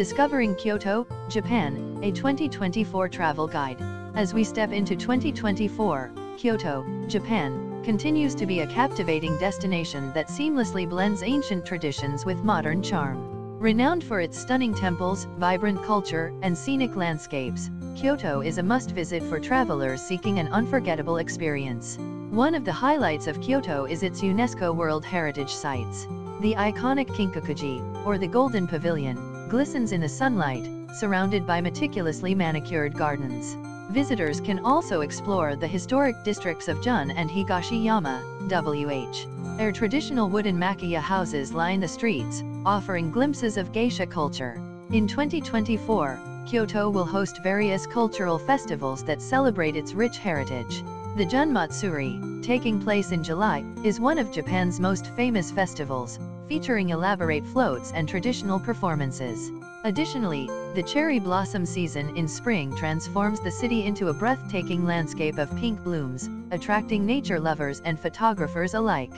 Discovering Kyoto, Japan, a 2024 travel guide. As we step into 2024, Kyoto, Japan, continues to be a captivating destination that seamlessly blends ancient traditions with modern charm. Renowned for its stunning temples, vibrant culture, and scenic landscapes, Kyoto is a must-visit for travelers seeking an unforgettable experience. One of the highlights of Kyoto is its UNESCO World Heritage Sites. The iconic Kinkakuji, or the Golden Pavilion, glistens in the sunlight, surrounded by meticulously manicured gardens. Visitors can also explore the historic districts of Gion and Higashiyama, WH. Their traditional wooden makiya houses line the streets, offering glimpses of geisha culture. In 2024, Kyoto will host various cultural festivals that celebrate its rich heritage. The Gion Matsuri, taking place in July, is one of Japan's most famous festivals, featuring elaborate floats and traditional performances. Additionally, the cherry blossom season in spring transforms the city into a breathtaking landscape of pink blooms, attracting nature lovers and photographers alike.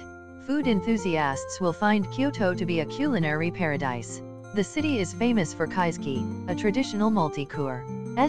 Food enthusiasts will find Kyoto to be a culinary paradise. The city is famous for kaiseki, a traditional multi-course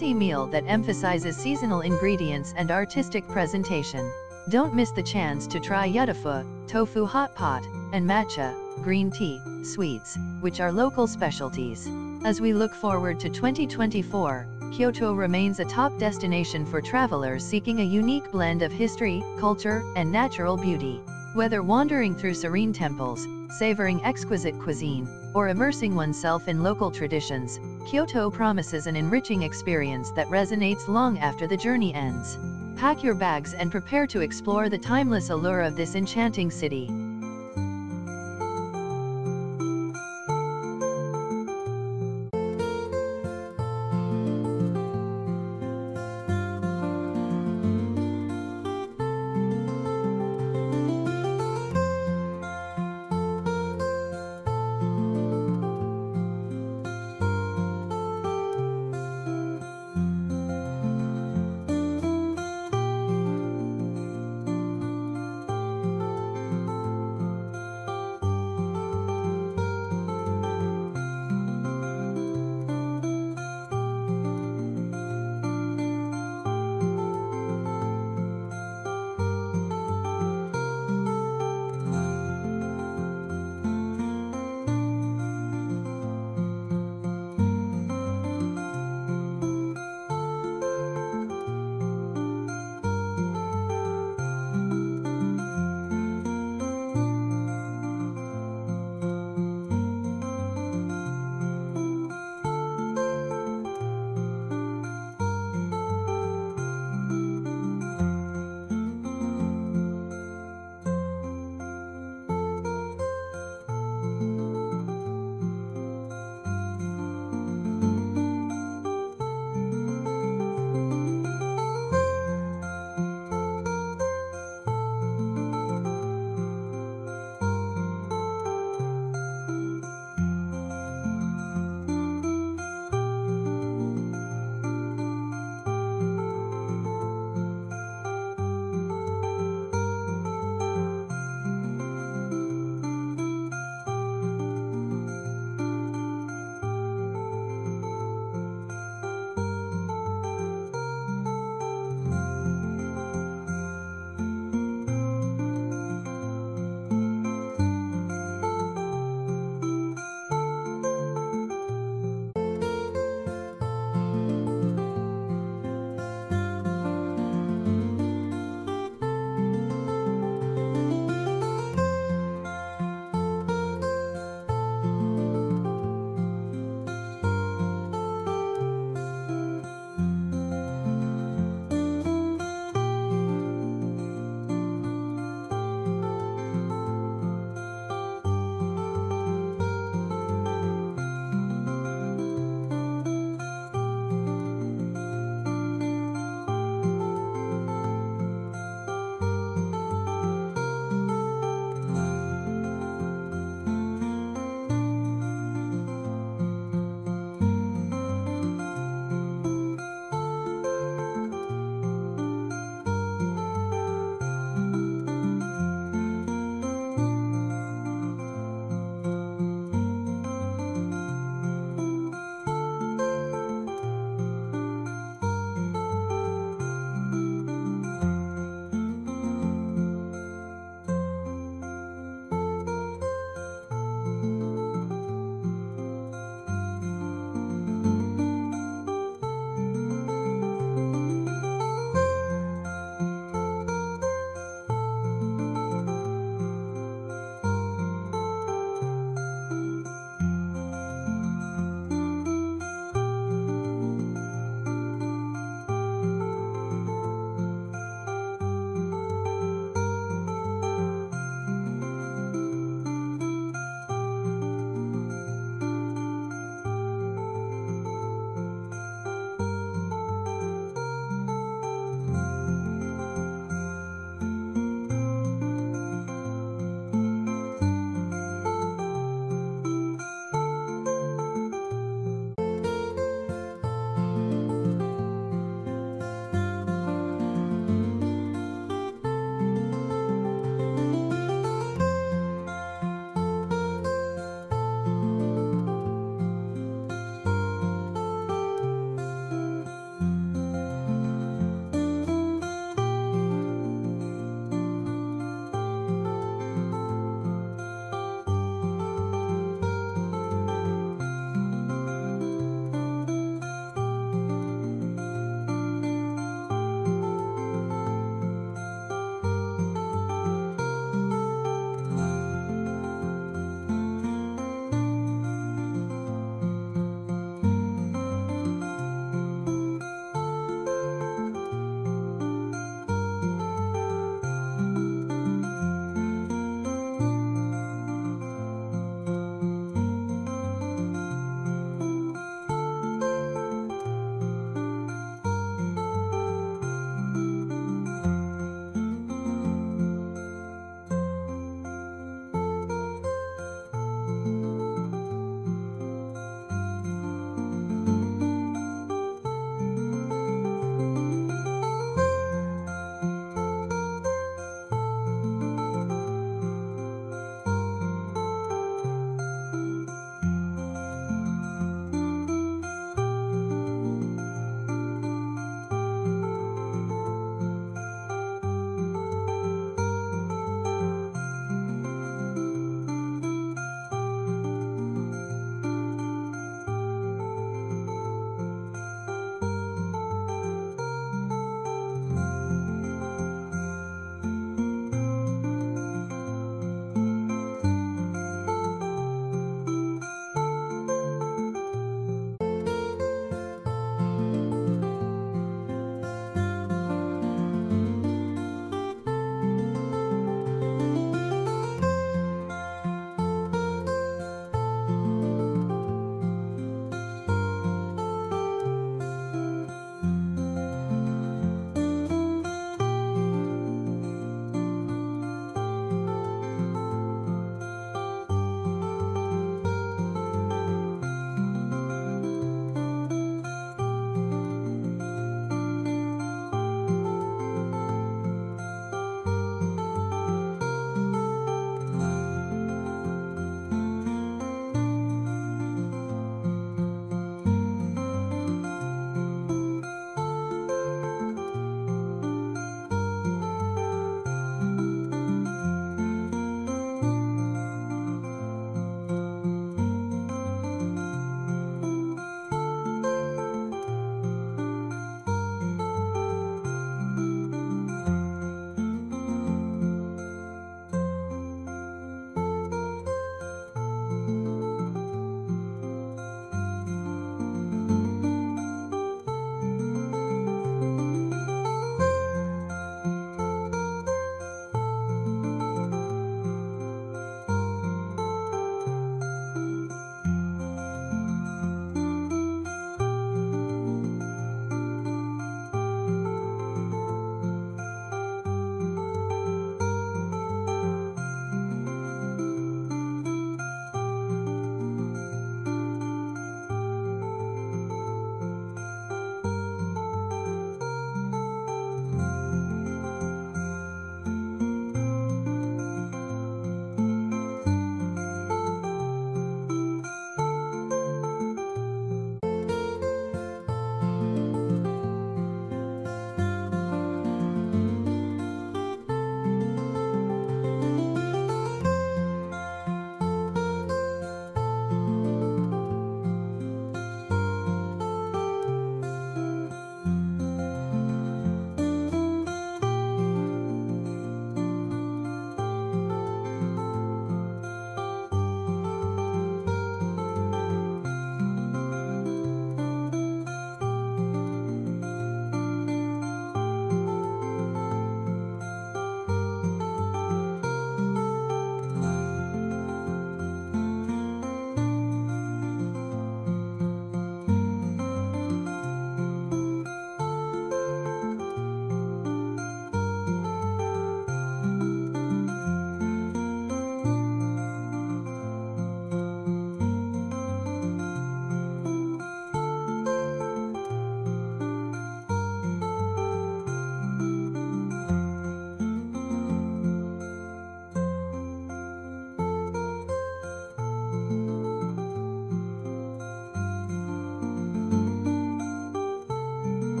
meal that emphasizes seasonal ingredients and artistic presentation. Don't miss the chance to try yudofu, tofu hot pot, and matcha, green tea, sweets, which are local specialties. As we look forward to 2024, Kyoto remains a top destination for travelers seeking a unique blend of history, culture, and natural beauty. Whether wandering through serene temples, savoring exquisite cuisine, or immersing oneself in local traditions, Kyoto promises an enriching experience that resonates long after the journey ends. Pack your bags and prepare to explore the timeless allure of this enchanting city.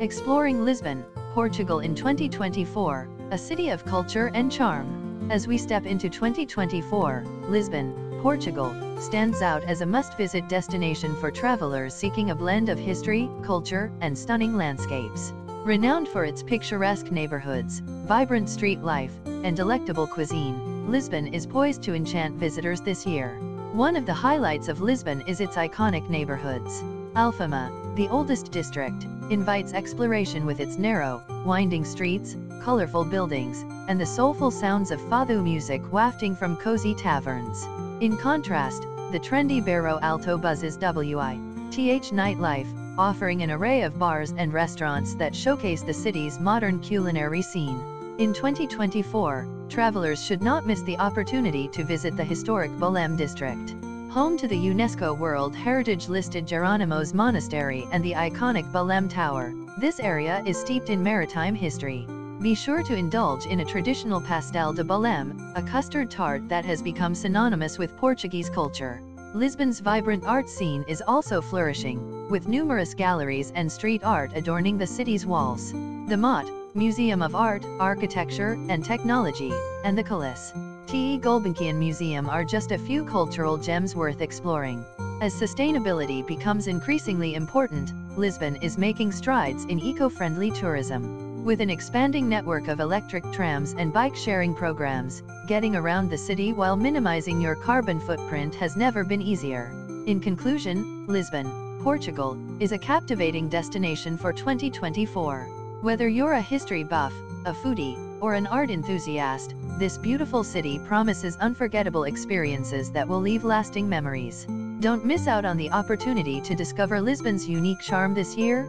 Exploring Lisbon, Portugal in 2024, a city of culture and charm. As we step into 2024, Lisbon, Portugal, stands out as a must-visit destination for travelers seeking a blend of history, culture, and stunning landscapes. Renowned for its picturesque neighborhoods, vibrant street life, and delectable cuisine, Lisbon is poised to enchant visitors this year. One of the highlights of Lisbon is its iconic neighborhoods. Alfama, the oldest district, invites exploration with its narrow, winding streets, colorful buildings, and the soulful sounds of Fado music wafting from cozy taverns. In contrast, the trendy Bairro Alto buzzes with nightlife, offering an array of bars and restaurants that showcase the city's modern culinary scene. In 2024, travelers should not miss the opportunity to visit the historic Belém district. Home to the UNESCO World Heritage-listed Jerónimos Monastery and the iconic Belém Tower, this area is steeped in maritime history. Be sure to indulge in a traditional pastel de Belém, a custard tart that has become synonymous with Portuguese culture. Lisbon's vibrant art scene is also flourishing, with numerous galleries and street art adorning the city's walls. The MAAT, Museum of Art, Architecture, and Technology, and the Calouste Gulbenkian Museum are just a few cultural gems worth exploring. As sustainability becomes increasingly important, Lisbon is making strides in eco-friendly tourism. With an expanding network of electric trams and bike-sharing programs, getting around the city while minimizing your carbon footprint has never been easier. In conclusion, Lisbon, Portugal, is a captivating destination for 2024. Whether you're a history buff, a foodie, or an art enthusiast, this beautiful city promises unforgettable experiences that will leave lasting memories. Don't miss out on the opportunity to discover Lisbon's unique charm this year.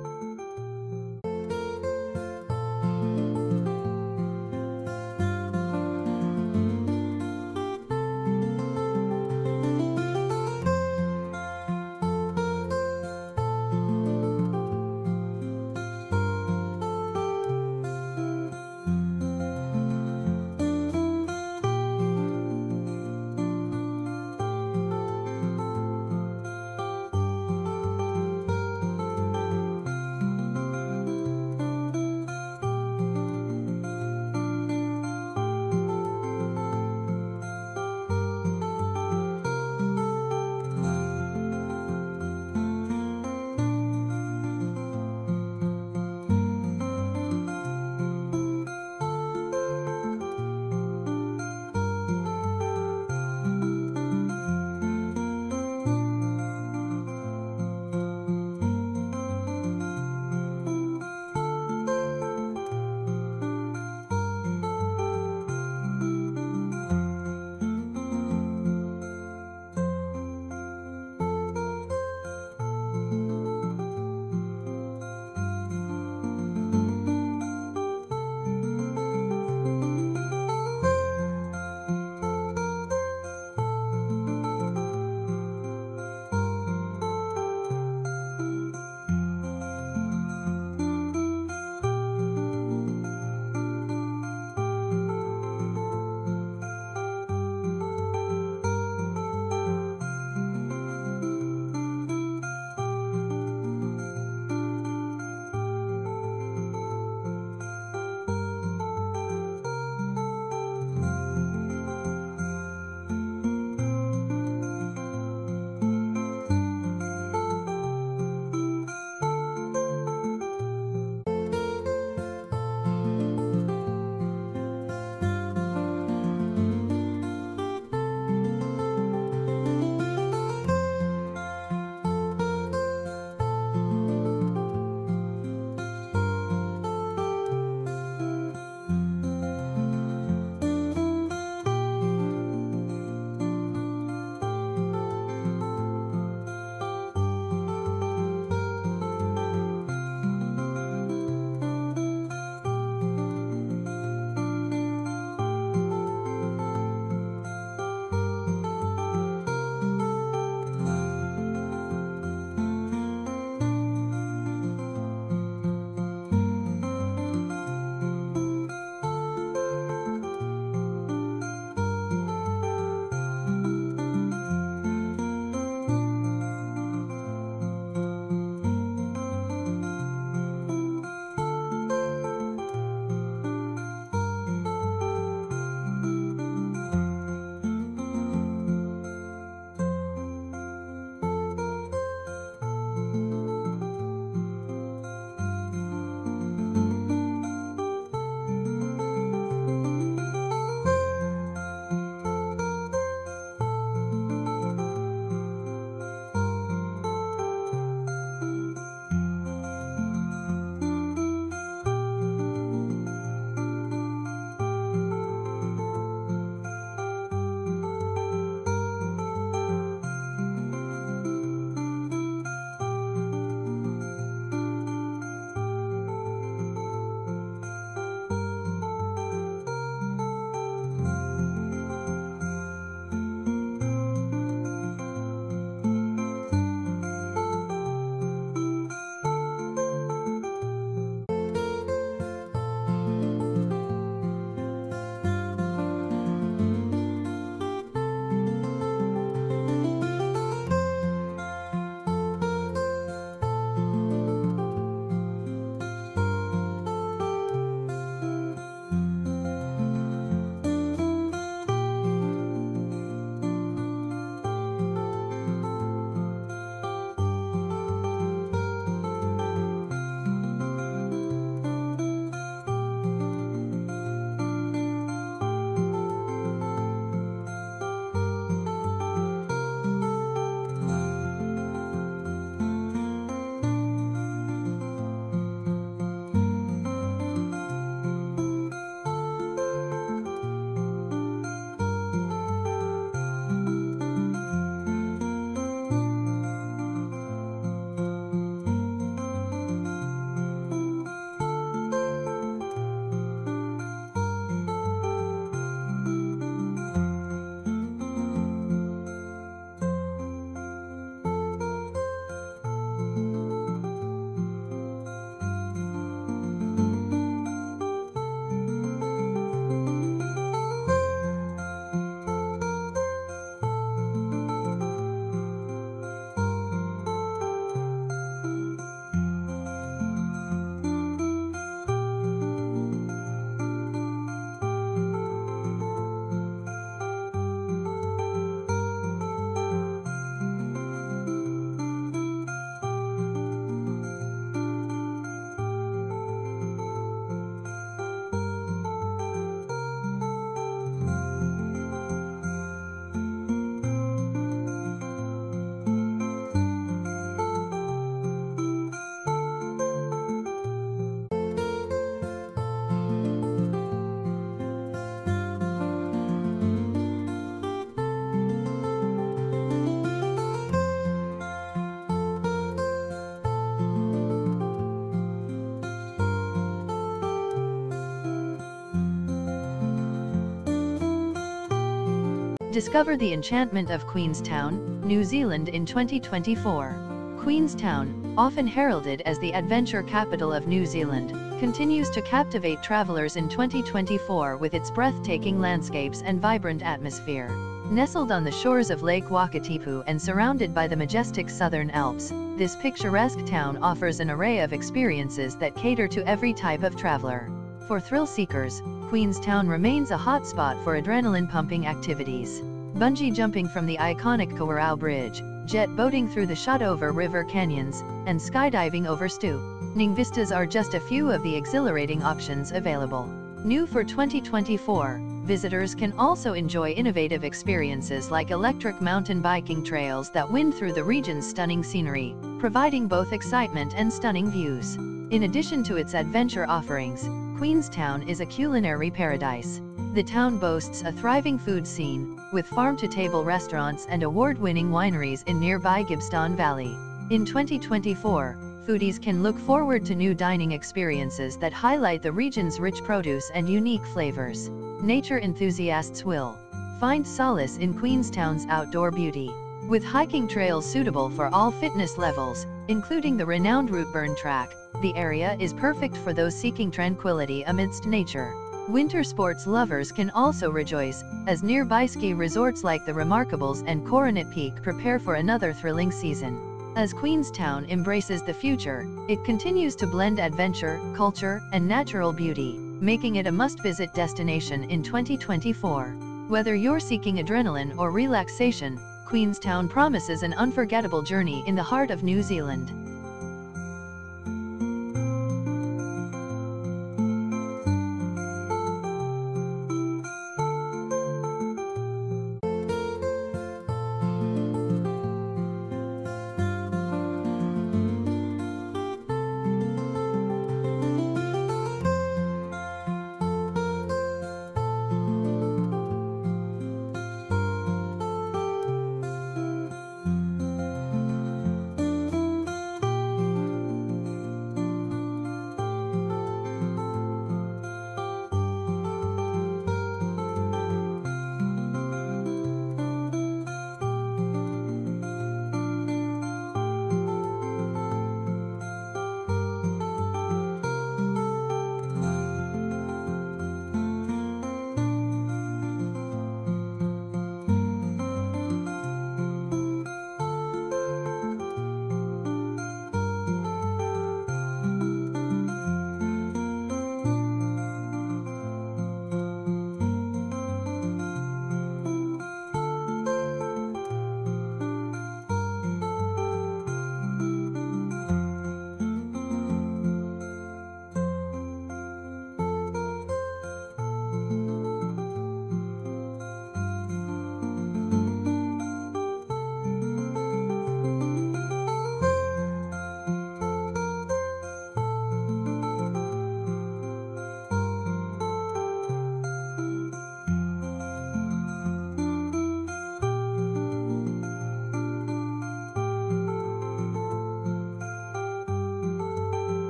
Discover the enchantment of Queenstown, New Zealand in 2024. Queenstown, often heralded as the adventure capital of New Zealand, continues to captivate travelers in 2024 with its breathtaking landscapes and vibrant atmosphere. Nestled on the shores of Lake Wakatipu and surrounded by the majestic Southern Alps, this picturesque town offers an array of experiences that cater to every type of traveler. For thrill seekers, Queenstown remains a hotspot for adrenaline-pumping activities. Bungee jumping from the iconic Kawarau Bridge, jet boating through the Shotover River canyons, and skydiving over stunning vistas are just a few of the exhilarating options available. New for 2024, visitors can also enjoy innovative experiences like electric mountain biking trails that wind through the region's stunning scenery, providing both excitement and stunning views. In addition to its adventure offerings, Queenstown is a culinary paradise. The town boasts a thriving food scene, with farm-to-table restaurants and award-winning wineries in nearby Gibbston Valley. In 2024, foodies can look forward to new dining experiences that highlight the region's rich produce and unique flavors. Nature enthusiasts will find solace in Queenstown's outdoor beauty, with hiking trails suitable for all fitness levels, including the renowned Routeburn Track. The area is perfect for those seeking tranquility amidst nature. Winter sports lovers can also rejoice, as nearby ski resorts like the Remarkables and Coronet Peak prepare for another thrilling season. As Queenstown embraces the future, it continues to blend adventure, culture, and natural beauty, making it a must-visit destination in 2024. Whether you're seeking adrenaline or relaxation, Queenstown promises an unforgettable journey in the heart of New Zealand.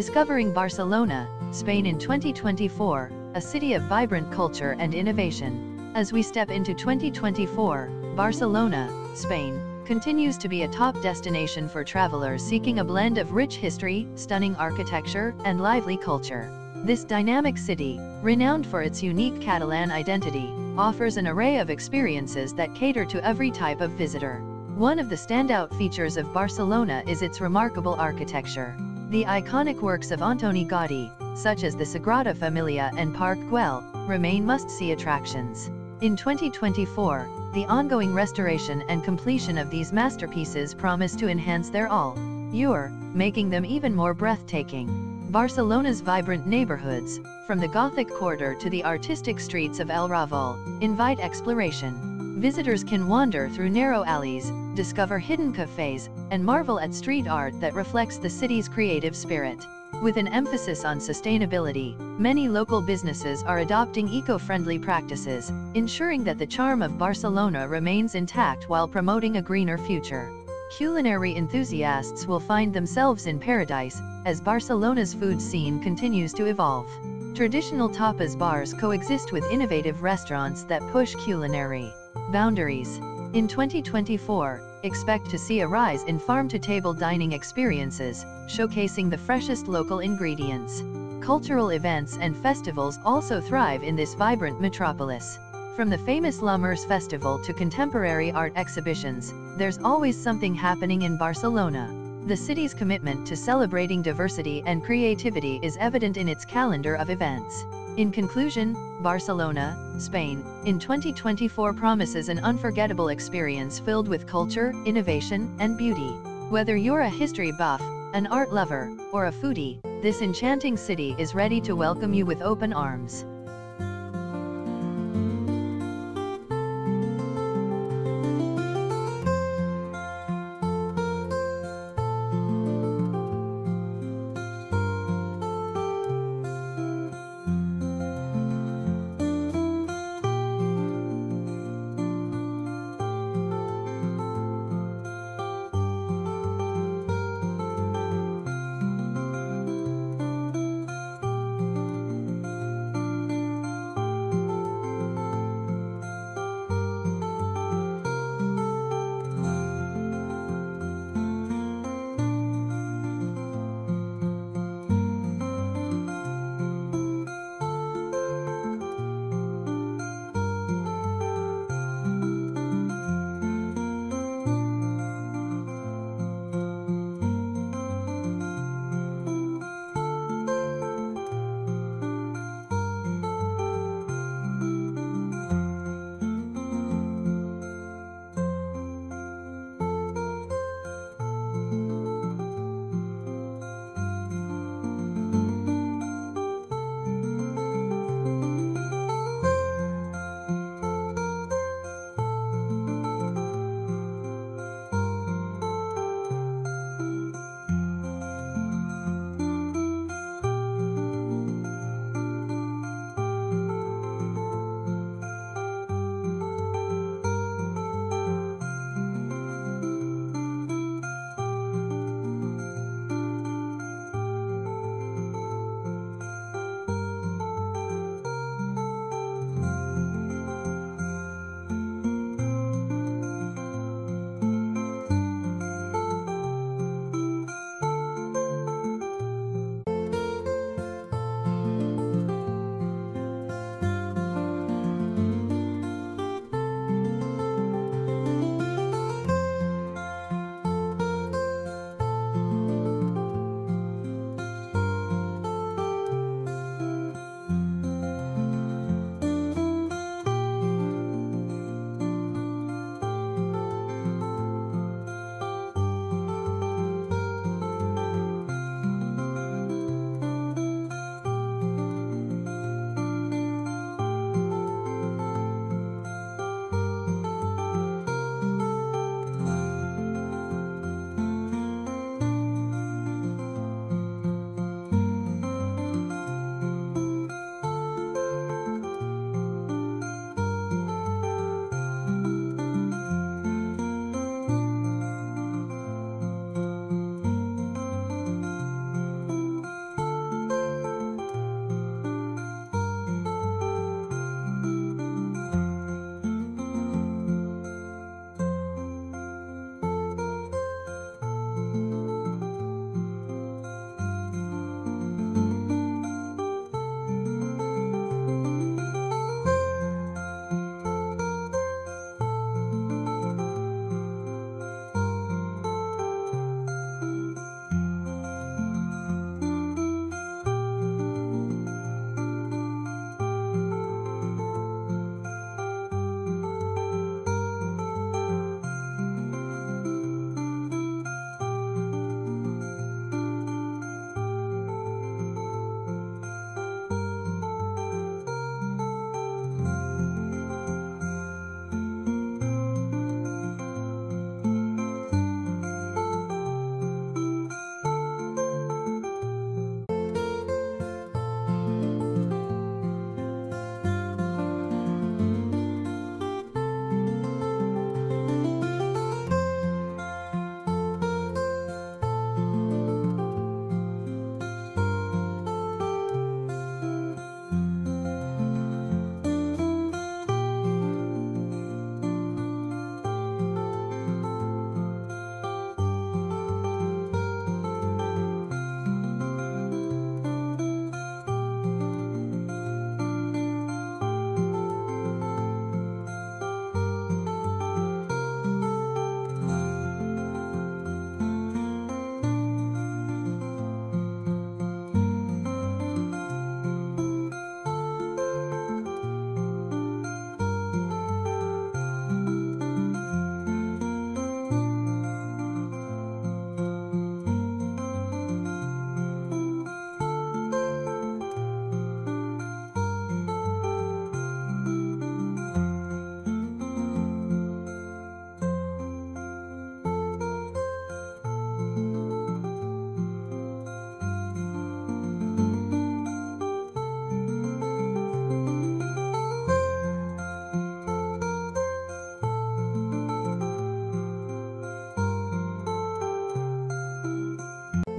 Discovering Barcelona, Spain in 2024, a city of vibrant culture and innovation. As we step into 2024, Barcelona, Spain, continues to be a top destination for travelers seeking a blend of rich history, stunning architecture, and lively culture. This dynamic city, renowned for its unique Catalan identity, offers an array of experiences that cater to every type of visitor. One of the standout features of Barcelona is its remarkable architecture. The iconic works of Antoni Gaudí, such as the Sagrada Familia and Park Güell, remain must-see attractions. In 2024, the ongoing restoration and completion of these masterpieces promise to enhance their allure, making them even more breathtaking. Barcelona's vibrant neighborhoods, from the Gothic Quarter to the artistic streets of El Raval, invite exploration. Visitors can wander through narrow alleys, discover hidden cafes, and marvel at street art that reflects the city's creative spirit. With an emphasis on sustainability, many local businesses are adopting eco-friendly practices, ensuring that the charm of Barcelona remains intact while promoting a greener future. Culinary enthusiasts will find themselves in paradise, as Barcelona's food scene continues to evolve. Traditional tapas bars coexist with innovative restaurants that push culinary boundaries. In 2024, expect to see a rise in farm-to-table dining experiences, showcasing the freshest local ingredients. Cultural events and festivals also thrive in this vibrant metropolis. From the famous La Mercè festival to contemporary art exhibitions, there's always something happening in Barcelona. The city's commitment to celebrating diversity and creativity is evident in its calendar of events. In conclusion, Barcelona, Spain, in 2024 promises an unforgettable experience filled with culture, innovation, and beauty. Whether you're a history buff, an art lover, or a foodie, this enchanting city is ready to welcome you with open arms.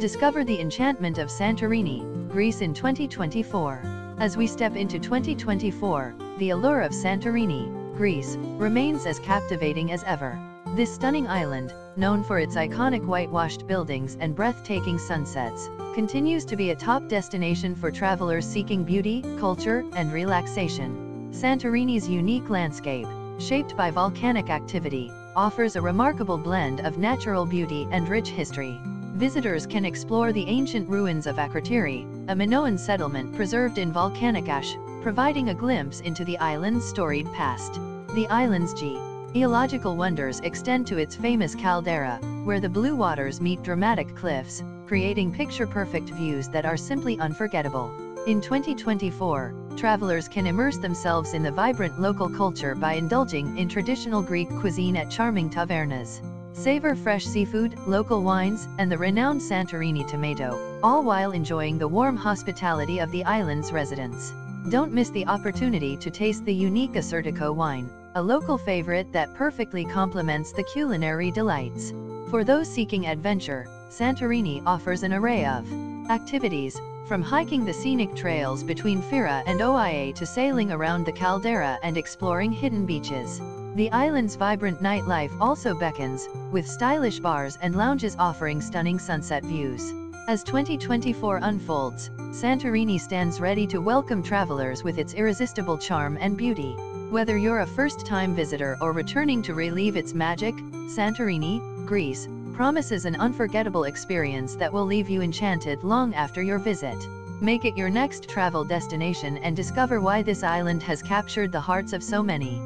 Discover the enchantment of Santorini, Greece in 2024. As we step into 2024, the allure of Santorini, Greece, remains as captivating as ever. This stunning island, known for its iconic whitewashed buildings and breathtaking sunsets, continues to be a top destination for travelers seeking beauty, culture, and relaxation. Santorini's unique landscape, shaped by volcanic activity, offers a remarkable blend of natural beauty and rich history. Visitors can explore the ancient ruins of Akrotiri, a Minoan settlement preserved in volcanic ash, providing a glimpse into the island's storied past. The island's geological wonders extend to its famous caldera, where the blue waters meet dramatic cliffs, creating picture-perfect views that are simply unforgettable. In 2024, travelers can immerse themselves in the vibrant local culture by indulging in traditional Greek cuisine at charming tavernas. Savor fresh seafood, local wines, and the renowned Santorini tomato, all while enjoying the warm hospitality of the island's residents. Don't miss the opportunity to taste the unique Assyrtiko wine, a local favorite that perfectly complements the culinary delights. For those seeking adventure, Santorini offers an array of activities, from hiking the scenic trails between Fira and Oia to sailing around the caldera and exploring hidden beaches. The island's vibrant nightlife also beckons, with stylish bars and lounges offering stunning sunset views. As 2024 unfolds, Santorini stands ready to welcome travelers with its irresistible charm and beauty. Whether you're a first-time visitor or returning to relive its magic, Santorini, Greece, promises an unforgettable experience that will leave you enchanted long after your visit. Make it your next travel destination and discover why this island has captured the hearts of so many.